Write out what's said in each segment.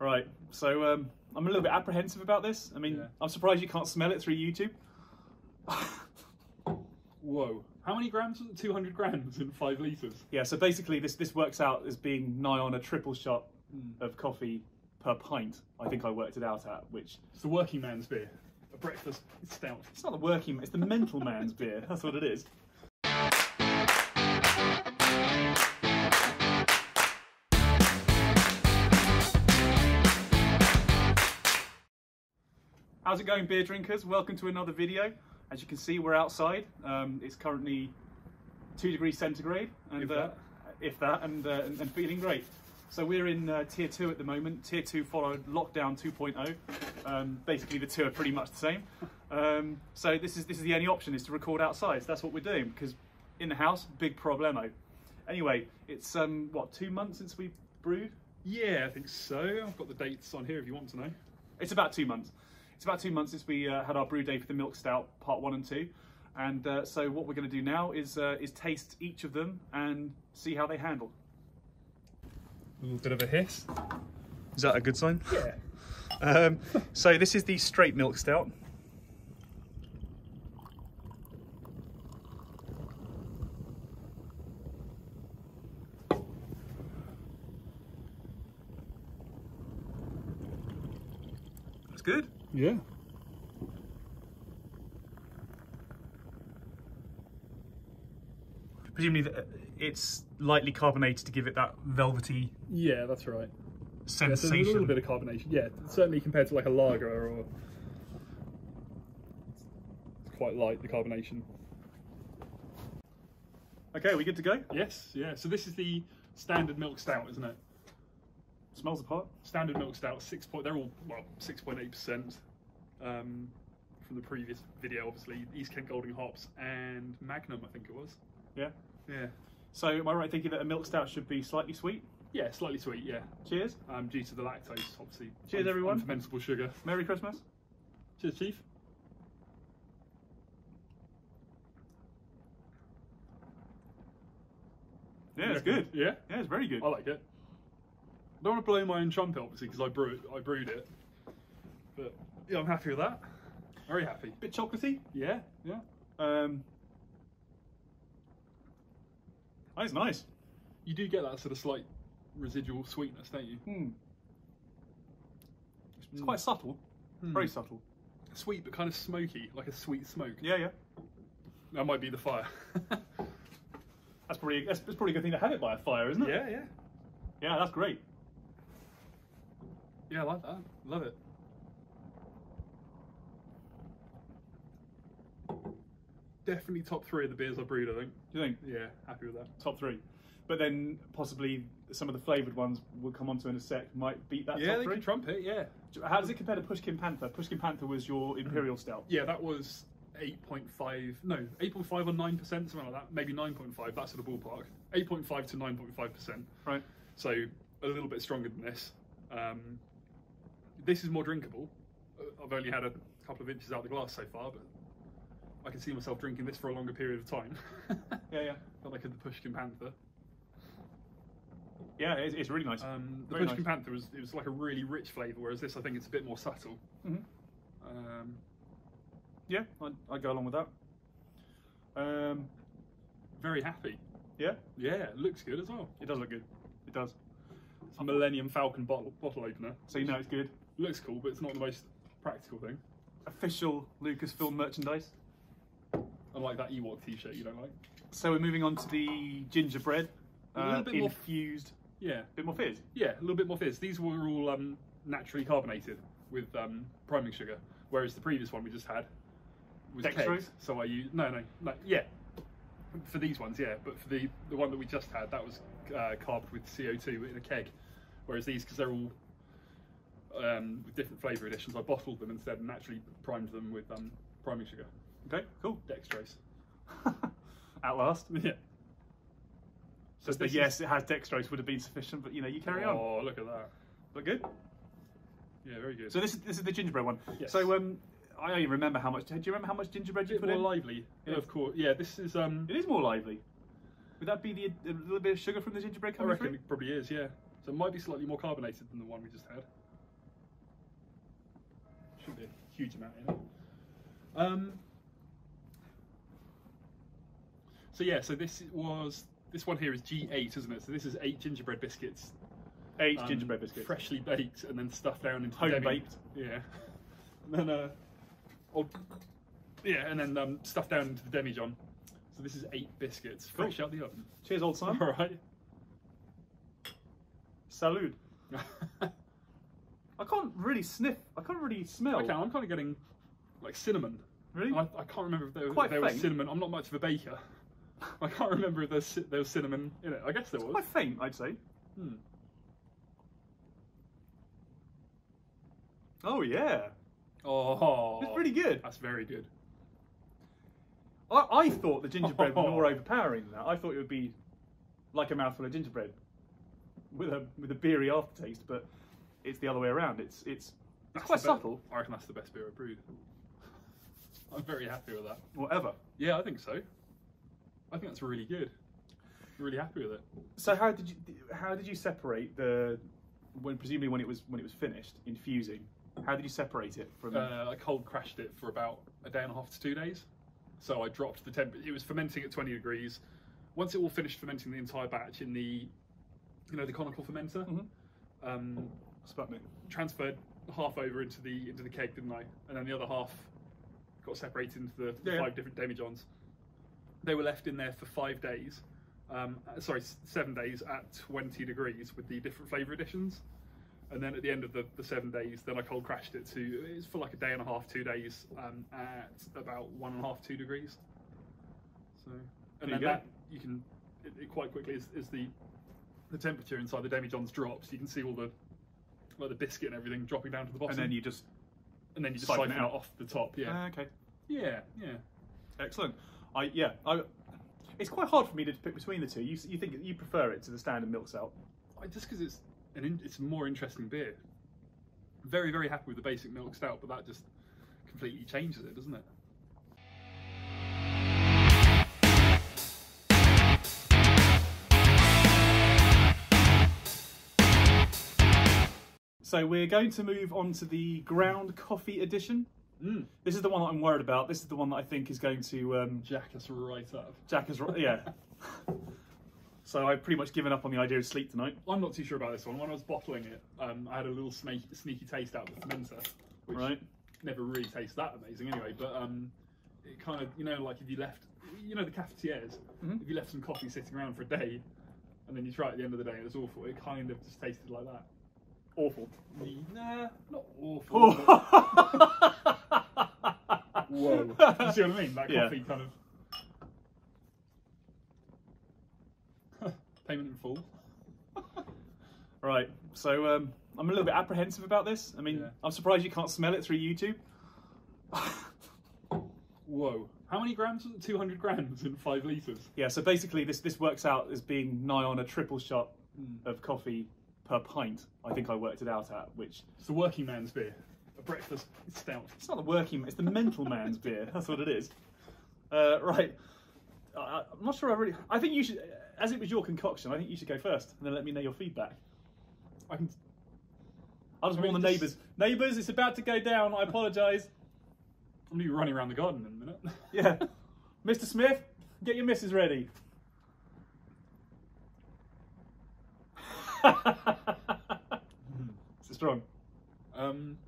Right, so I'm a little bit apprehensive about this. I mean, yeah. I'm surprised you can't smell it through YouTube. Whoa. How many grams? 200 grams in 5 litres. Yeah, so basically this works out as being nigh on a triple shot of coffee per pint, I think I worked it out at, which... It's the working man's beer. A breakfast stout. It's not the working man, it's the mental man's beer. That's what it is. How's it going, beer drinkers? Welcome to another video. As you can see, we're outside. It's currently 2 degrees centigrade, and if that, and feeling great. So we're in tier 2 at the moment. Tier 2 followed lockdown 2.0. Basically, the two are pretty much the same. So this is the only option, is to record outside. So that's what we're doing, because in the house, big problemo. Anyway, it's what, 2 months since we brewed? Yeah, I think so. I've got the dates on here if you want to know. It's about 2 months. It's about 2 months since we had our brew day for the Milk Stout part 1 and 2, and so what we're going to do now is taste each of them and see how they handle. A little bit of a hiss. Is that a good sign? Yeah. So this is the straight Milk Stout. That's good. Yeah. Presumably it's lightly carbonated to give it that velvety. Yeah, that's right. Sensation. Yeah, so a little bit of carbonation. Yeah, certainly compared to like a lager, or it's quite light, the carbonation. Okay, are we good to go? Yes. Yeah. So this is the standard Milk Stout, isn't it? Smells apart. Standard Milk Stout, 6 point. They're all, well, 6.8% from the previous video, obviously. East Kent Golding hops and Magnum, I think it was. Yeah. Yeah. So am I right thinking that a Milk Stout should be slightly sweet? Yeah, slightly sweet. Yeah. Cheers. Due to the lactose, obviously. Cheers, everyone. Fermentable sugar. Merry Christmas. Cheers, Chief. Yeah, it's good. Yeah. Yeah, it's very good. I like it. I don't want to blow my own trumpet, obviously, because I brewed it. But yeah, I'm happy with that. Very happy. Bit chocolatey. Yeah, yeah. That's nice. You do get that sort of slight residual sweetness, don't you? Hmm. It's quite subtle. Very subtle. Sweet, but kind of smoky, like a sweet smoke. Yeah, yeah. That might be the fire. that's probably a good thing to have it by a fire, isn't it? Yeah, yeah. Yeah, that's great. Yeah, I like that. Love it. Definitely top 3 of the beers I brewed, I think. Do you think? Yeah, happy with that. Top 3. But then possibly some of the flavoured ones we'll come onto in a sec might beat that top 3. Yeah, they can trump it, yeah. How does it compare to Pushkin Panther? Pushkin Panther was your Imperial Stout. Yeah, that was 8.5, no, 8.5 or 9%, something like that. Maybe 9.5, that sort of ballpark. 8.5 to 9.5%. Right. So a little bit stronger than this. This is more drinkable. I've only had a couple of inches out of the glass so far, but I can see myself drinking this for a longer period of time. Yeah, yeah. Not like the Pushkin Panther. Yeah, it's really nice. The Pushkin Panther was like a really rich flavour, whereas this, I think, it's a bit more subtle. Mm-hmm. Yeah, I'd go along with that. Very happy. Yeah. Yeah, it looks good as well. It does look good. It does. It's a Millennium Falcon bottle opener. So you know it's good. Looks cool, but it's not the most practical thing. Official Lucasfilm merchandise. Unlike that Ewok t-shirt you don't like. So we're moving on to the gingerbread. A little bit infused. Yeah. A bit more fizz. Yeah, a little bit more fizz. These were all naturally carbonated with priming sugar, whereas the previous one we just had was kegs. So I used... No, yeah. For these ones, yeah. But for the one that we just had, that was carved with CO2 in a keg. Whereas these, because they're all with different flavour additions, I bottled them instead and naturally primed them with priming sugar. Okay, cool. Dextrose. At last. Yeah. So the yes, it has dextrose would have been sufficient, but you know, you carry on. Oh, look at that. Look good? Yeah, very good. So this is the gingerbread one. Yes. So I only remember how much. Do you remember how much gingerbread you put in? More lively. Yeah, of course. Yeah, this is. It is more lively. Would that be a little bit of sugar from the gingerbread coming through? I reckon it probably is. Yeah. So it might be slightly more carbonated than the one we just had. Shouldn't be a huge amount in it. So yeah, so this one here is G8, isn't it? So this is 8 gingerbread biscuits. 8 gingerbread biscuits. Freshly baked and then stuffed down into home-baked. Yeah. And then, stuffed down into the demijohn. So this is 8 biscuits, fresh out the oven. Cheers, old son. All right. Salud. I can't really sniff. I can't really smell. Okay, I'm kind of getting like cinnamon. Really? I can't remember if there was cinnamon. I'm not much of a baker. I can't remember if there was cinnamon in it. I guess there was. Quite faint, I'd say. Hmm. Oh yeah. Oh. It's pretty good. That's very good. I thought the gingerbread was more overpowering than that. I thought it would be like a mouthful of gingerbread with a beery aftertaste, but it's the other way around. It's quite subtle. I reckon that's the best beer I've brewed. I'm very happy with that. Whatever. Yeah, I think so. I think that's really good. I'm really happy with it. So how did you separate the presumably when it was finished infusing? How did you separate it from? I cold crashed it for about a day and a half to 2 days. So I dropped the temperature. It was fermenting at 20 degrees. Once it all finished fermenting the entire batch in the, you know, the conical fermenter, transferred half over into the keg, didn't I? And then the other half got separated into the 5 different demijohns. They were left in there for 5 days. 7 days at 20 degrees with the different flavour additions. And then at the end of the 7 days, then I cold crashed it to, it was for like a day and a half, 2 days, at about 1.5, 2 degrees. So, and then that, you can, it quite quickly, as the temperature inside the demijohns drops, you can see all the, like the biscuit and everything dropping down to the bottom. And then you just siphon it out off the top, yeah. Okay. Yeah, yeah. Excellent. It's quite hard for me to pick between the two. You think you prefer it to the standard milk stout? Just because it's a more interesting beer. Very, very happy with the basic milk stout, but that just completely changes it, doesn't it? So we're going to move on to the ground coffee edition. Mm. This is the one that I'm worried about. This is the one that I think is going to jack us right up. Yeah. So I've pretty much given up on the idea of sleep tonight. I'm not too sure about this one. When I was bottling it, I had a little sneaky taste out of the fermenter, which never really tastes that amazing anyway. But it kind of, you know, like if you left, you know, the cafetières, if you left some coffee sitting around for a day, and then you try it at the end of the day, it was awful. It kind of just tasted like that. Awful. Nah, not awful. Oh. But... Whoa. You see what I mean? That coffee kind of... Payment in full. Right, so I'm a little bit apprehensive about this. I mean, I'm surprised you can't smell it through YouTube. Whoa. How many grams? 200 grams in 5 litres. Yeah, so basically this works out as being nigh on a triple shot of coffee per pint. I think I worked it out at, which... It's the working man's beer. A breakfast stout. It's not the working man, it's the mental man's beer. That's what it is. Right. I'm not sure I really... I think you should... As it was your concoction, I think you should go first. And then let me know your feedback. I'll just warn the neighbours. Neighbours, it's about to go down. I apologise. I'm going to be running around the garden in a minute. Yeah. Mr. Smith, get your missus ready. Is it strong? You're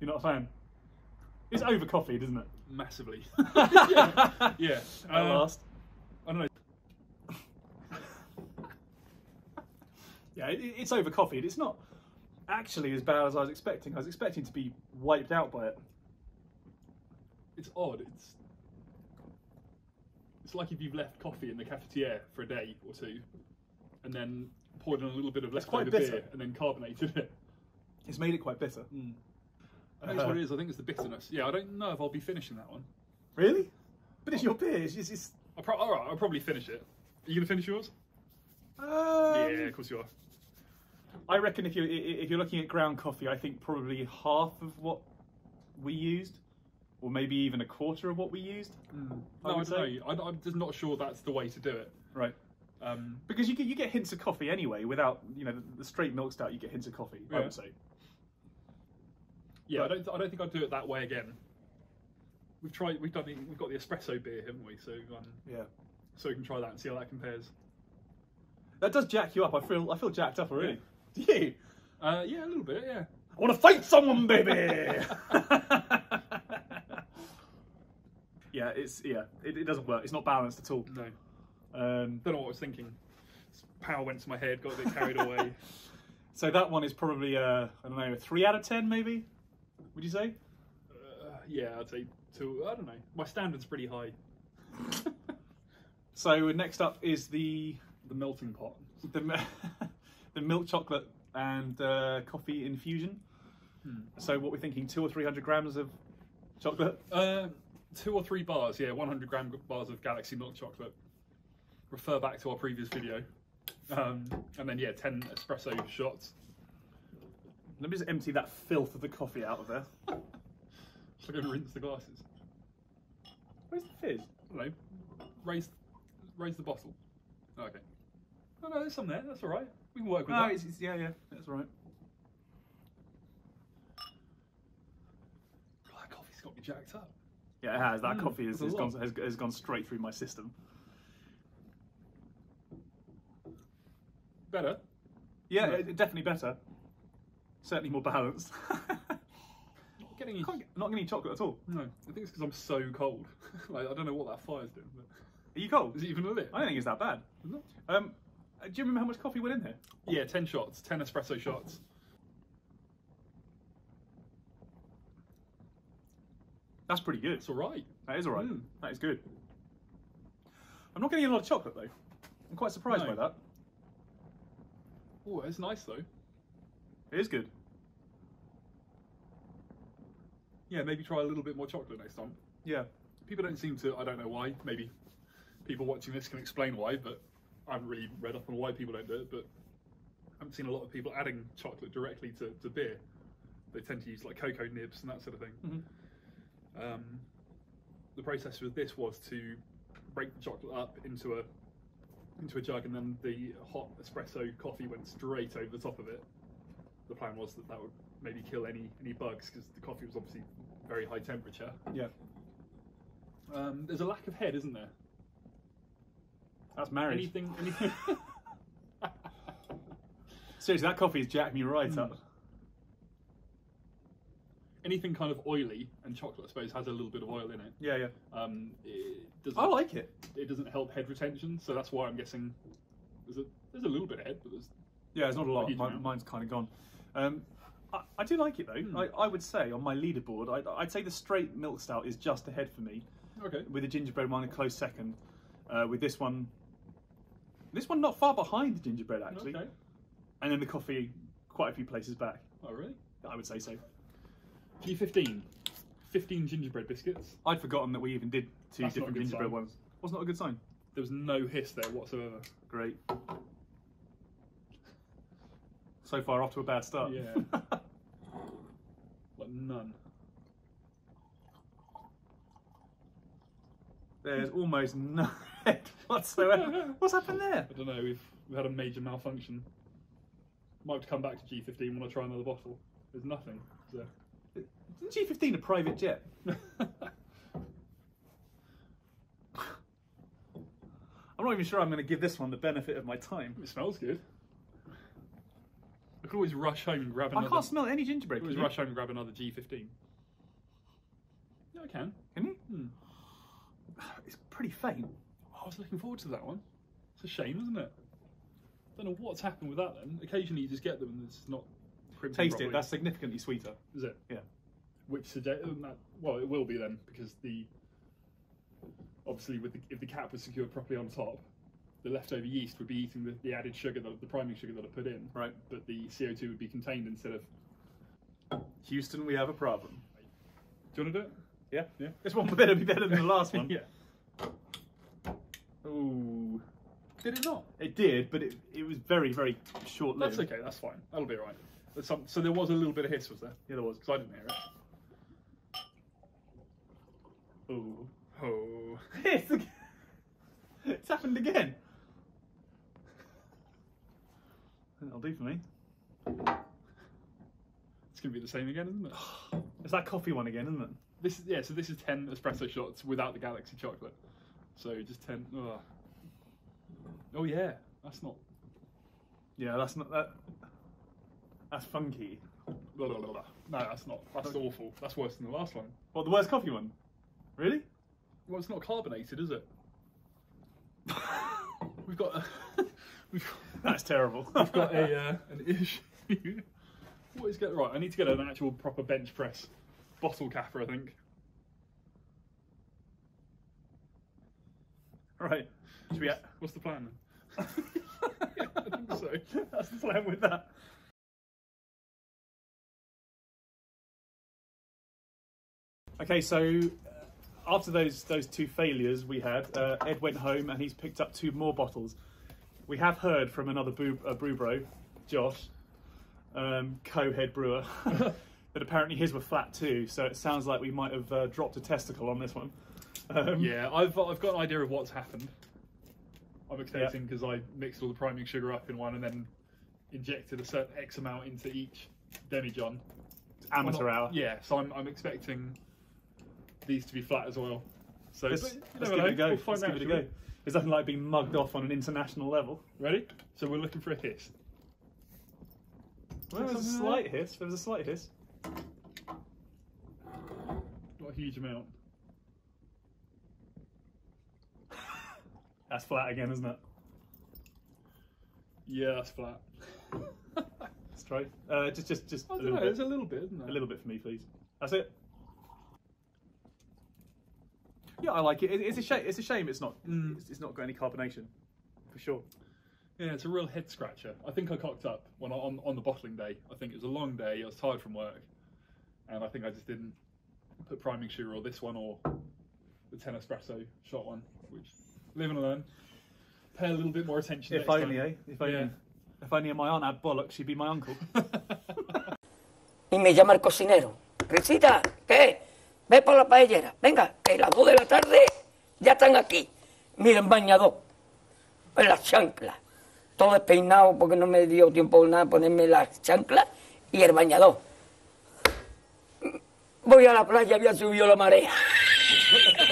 not a fan. It's over coffeed, isn't it? Massively. Yeah. At last. I don't know. Yeah, it's over coffeed. It's not actually as bad as I was expecting. I was expecting to be wiped out by it. It's odd. It's like if you've left coffee in the cafetiere for a day or two, and then poured in a little bit of leftover beer, and then carbonated it. It's made it quite bitter. Mm. I think that's what it is. I think it's the bitterness. Yeah, I don't know if I'll be finishing that one. Really? But it's your beer. It's... All right, I'll probably finish it. Are you going to finish yours? Yeah, of course you are. I reckon if you're looking at ground coffee, I think probably half of what we used, or maybe even a quarter of what we used. Mm. I don't know. I'm just not sure that's the way to do it. Right. Because you get hints of coffee anyway. Without the straight milk stout, you get hints of coffee. I would say. Yeah, I don't think I'd do it that way again. We've tried. We've got the espresso beer, haven't we? So yeah. So we can try that and see how that compares. That does jack you up. I feel jacked up already. Yeah. Do you? Yeah, a little bit. Yeah. I want to fight someone, baby. Yeah, it doesn't work. It's not balanced at all. No. Don't know what I was thinking. Power went to my head, got a bit carried away. So that one is probably I don't know, a 3 out of 10 maybe. Would you say? Yeah, I'd say 2. I don't know. My standard's pretty high. So next up is the melting pot, the milk chocolate and coffee infusion. So what we're thinking, 200 or 300 grams of chocolate. 2 or 3 bars, yeah, 100 gram bars of Galaxy milk chocolate. Refer back to our previous video. And then yeah, 10 espresso shots. Let me just empty that filth of the coffee out of there. Should I go and rinse the glasses? Where's the fizz? I don't know. Raise the bottle. Oh, okay. Oh no, there's some there. That's all right. We can work with that. Yeah, that's all right. Oh, that coffee's got me jacked up. Yeah, it has. That coffee has gone straight through my system. Better. Yeah, no. Definitely better. Certainly more balanced. Not getting any chocolate at all. No, I think it's because I'm so cold. Like, I don't know what that fire's doing. But... Are you cold? Is it even lit? I don't think it's that bad. Is it? Do you remember how much coffee went in here? Yeah, 10 shots, 10 espresso shots. That's pretty good. It's all right. That is all right. That is good. I'm not getting a lot of chocolate though. I'm quite surprised by that. Oh, it's nice though. It is good. Yeah, maybe try a little bit more chocolate next time. Yeah. People don't seem to, I don't know why, maybe people watching this can explain why, but I haven't really read up on why people don't do it, but I haven't seen a lot of people adding chocolate directly to beer. They tend to use like cocoa nibs and that sort of thing. The process with this was to break the chocolate up into a jug, and then the hot espresso coffee went straight over the top of it. The plan was that would maybe kill any bugs, because the coffee was obviously very high temperature. Yeah. There's a lack of head, isn't there? That's marriage. Anything... Seriously, that coffee has jacked me right up. Anything kind of oily, and chocolate, I suppose, has a little bit of oil in it. Yeah. I like it. It doesn't help head retention, so that's why I'm guessing there's a little bit of head, but there's... Yeah, it's not a lot. Mine's kind of gone. I do like it though. I would say on my leaderboard, I'd say the straight milk stout is just ahead for me. Okay. With the gingerbread one a close second. With this one not far behind the gingerbread actually. Okay. And then the coffee, quite a few places back. Oh really? I would say so. G15. 15 gingerbread biscuits. I'd forgotten that we even did 2 That's different gingerbread sign. Ones. Wasn't that a good sign? There was no hiss there whatsoever. Great. So far, off to a bad start. Yeah. Like none. There's almost no head whatsoever. What's happened there? I don't know. We've had a major malfunction. Might have to come back to G15 when I try another bottle. There's nothing. So. Isn't G15 a private jet? I'm not even sure I'm going to give this one the benefit of my time. It smells good. I could always rush home and grab another... I can't smell any gingerbread. I could always rush home and grab another G15. No, I can. Can you? It's pretty faint. Oh, I was looking forward to that one. It's a shame, isn't it? I don't know what's happened with that then. Occasionally you just get them and it's not... Taste properly. It, that's significantly sweeter. Is it? Yeah. Which suggests... Well, it will be then, because the... Obviously, if the cap was secured properly on top, the leftover yeast would be eating the added sugar, the priming sugar that I put in. Right. But the CO2 would be contained instead of... Houston, we have a problem. Do you want to do it? Yeah. This one better be better than the last one. Yeah. Ooh. Did it not? It did, but it was very, very short-lived. That's okay, that's fine. That'll be all right. So there was a little bit of hiss, was there? Yeah, there was, because I didn't hear it. Ooh. Oh. Hiss again. It's happened again. That'll do for me. It's going to be the same again, isn't it? It's that coffee one again, isn't it? This is, yeah, so this is 10 espresso shots without the Galaxy chocolate. So just 10. Oh, oh yeah, that's not. Yeah, that's not that. That's funky. Blah, blah, blah, blah. No, that's not. That's awful. That's worse than the last one. What, the worst coffee one? Really? Well, it's not carbonated, is it? We've got. That's terrible. We've got a an issue. What is going right? I need to get an actual proper bench press bottle capper, I think. Right. Should we? What's the plan then? Yeah, I think so. That's the plan with that. Okay, so after those two failures we had, Ed went home and he's picked up two more bottles. We have heard from another brew bro, Josh, co-head brewer, that apparently his were flat too. So it sounds like we might have dropped a testicle on this one. Yeah, I've got an idea of what's happened. I'm expecting because I mixed all the priming sugar up in one and then injected a certain X amount into each demijohn. Amateur hour. Yeah, so I'm expecting these to be flat as well. So let's give it a go. There's nothing like being mugged off on an international level. Ready? So we're looking for a hiss. Well, there was a slight hiss. There was a slight hiss. Not a huge amount. That's flat again, isn't it? Yeah, that's flat. Let's try. Just I don't know, it's a little bit, isn't it? A little bit for me, please. That's it. Yeah, I like it. It's a shame. It's a shame. It's not. It's not got any carbonation, for sure. Yeah, it's a real head scratcher. I think I cocked up when on the bottling day. I think it was a long day. I was tired from work, and I think I just didn't put priming sugar or this one or the 10 espresso shot one. Which live and learn. Pay a little bit more attention. If only, eh? If only. Yeah. If only my aunt had bollocks, she'd be my uncle. Y me llama el cocinero. Risita, ¿qué? Ve por la paellera. Venga, que las 2 de la tarde ya están aquí. Miren, bañador. En las chanclas. Todo despeinado porque no me dio tiempo nada ponerme las chanclas y el bañador. Voy a la playa, había subido la marea.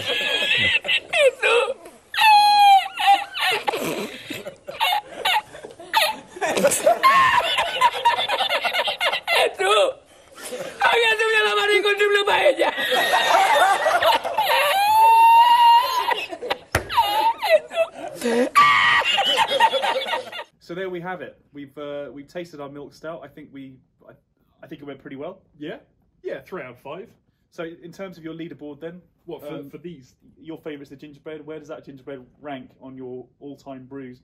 Eso. Eso. Había subido la marea y encontré una paella. So there we have it. We've tasted our milk stout. I think it went pretty well. Yeah. Yeah. 3 out of 5. So in terms of your leaderboard, then, what for these? Your favourite's the gingerbread. Where does that gingerbread rank on your all-time brews?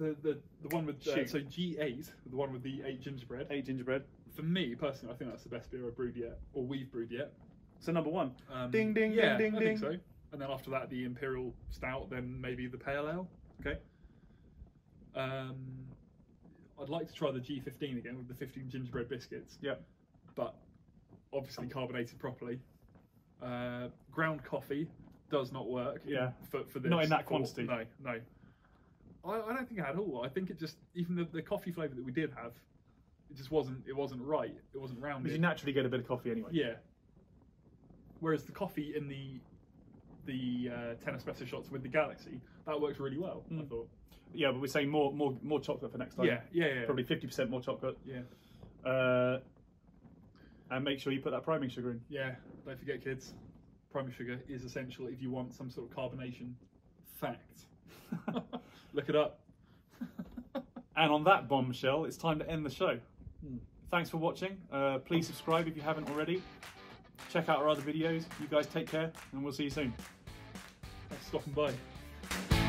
The one with so G8, the one with the 8 gingerbread. For me personally, I think that's the best beer I've brewed yet, or we've brewed yet. So #1. Ding ding ding. I think so. And then after that, the imperial stout. Then maybe the pale ale. Okay. I'd like to try the G15 again with the 15 gingerbread biscuits. Yeah. But obviously carbonated properly. Ground coffee does not work. Yeah. For this. Not in that quantity. No, no. I don't think I had all. I think it just even the coffee flavour that we did have, it just wasn't right. It wasn't rounded. Because you naturally get a bit of coffee anyway. Yeah. Whereas the coffee in the 10 espresso shots with the Galaxy, that works really well. I thought. Yeah, but we're saying more chocolate for next time. Yeah, yeah, yeah. Probably 50% more chocolate. Yeah. And make sure you put that priming sugar in. Yeah, don't forget, kids. Priming sugar is essential if you want some sort of carbonation. Fact. Look it up. And on that bombshell, it's time to end the show. Thanks for watching. Please subscribe if you haven't already. Check out our other videos. You guys take care, and we'll see you soon. Thanks for stopping by.